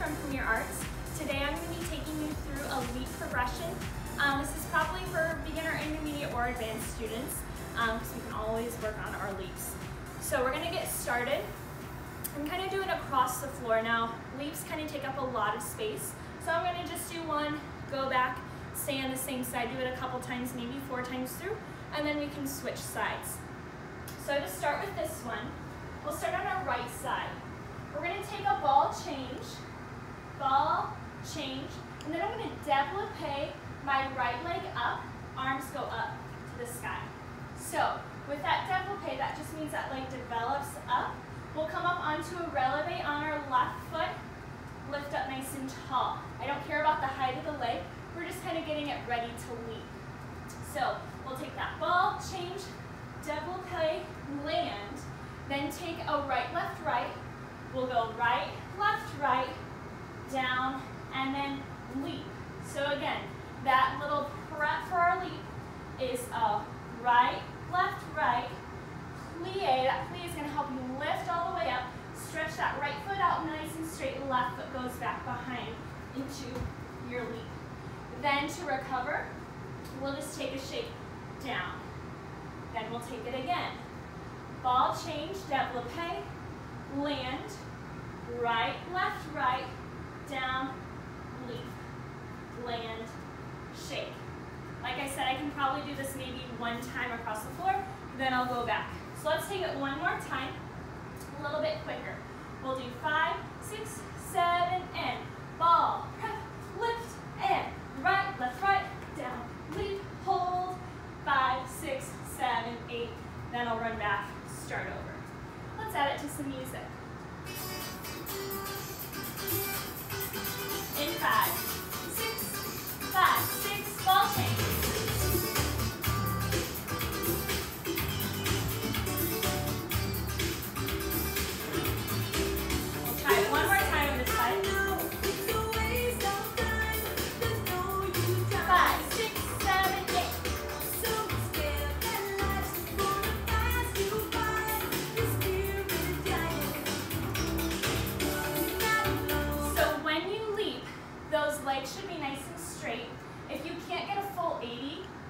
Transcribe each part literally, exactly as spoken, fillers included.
from Premier Arts. Today I'm going to be taking you through a leap progression. Um, this is probably for beginner, intermediate, or advanced students because um, we can always work on our leaps. So we're going to get started and kind of do it across the floor. Now, leaps kind of take up a lot of space, so I'm going to just do one, go back, stay on the same side, do it a couple times, maybe four times through, and then we can switch sides. So to start with this one, we'll start on our right side. We're going to take a ball change, ball change, and then I'm going to développé my right leg up, arms go up to the sky. So with that développé, that just means that leg develops up. We'll come up onto a relevé on our left foot, lift up nice and tall. I don't care about the height of the leg, we're just kind of getting it ready to leap. So we'll take that ball, change, développé, land, then take a right, left, right. We'll go right, left, right, down, and then leap. So again, that little prep for our leap is a right, left, right, plie. That plie is going to help you lift all the way up, stretch that right foot out nice and straight, left foot goes back behind into your leap. Then to recover, we'll just take a shape down. Then we'll take it again. Ball change, développé, land, right, left, right, down, leap, land, shake. Like I said, I can probably do this maybe one time across the floor, then I'll go back. So let's take it one more time, a little bit quicker. We'll do five, six, seven, and ball, prep, lift, and right, left, right, down, leap, hold, five, six, seven, eight, then I'll run back, start over. Let's add it to some music. In five, six, five, six, ball change.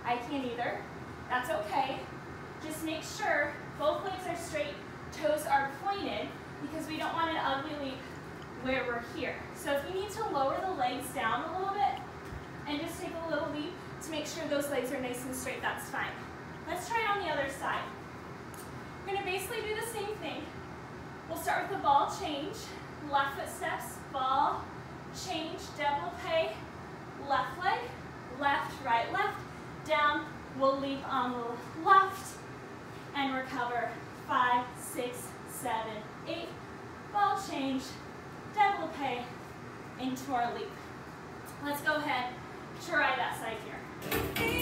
I can't either. That's okay. Just make sure both legs are straight, toes are pointed, because we don't want an ugly leap where we're here. So if you need to lower the legs down a little bit and just take a little leap to make sure those legs are nice and straight, that's fine. Let's try it on the other side. We're going to basically do the same thing. We'll start with the ball change, left foot steps, ball, change, développé, left leg, left, right, left, down, we'll leap on the left and recover. Five, six, seven, eight, ball change, développé into our leap. Let's go ahead, try that side here.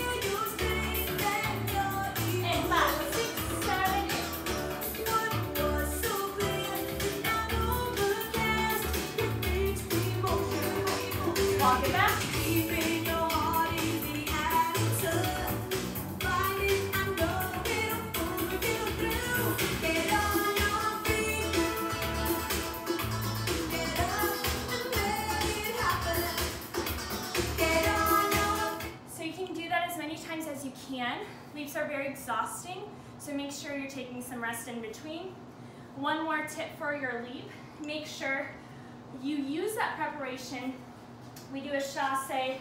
Can. Leaps are very exhausting, so make sure you're taking some rest in between. One more tip for your leap, make sure you use that preparation. We do a chassé,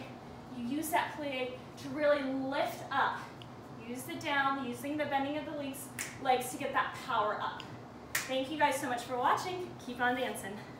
you use that plie to really lift up. Use the down, using the bending of the legs, legs to get that power up. Thank you guys so much for watching. Keep on dancing.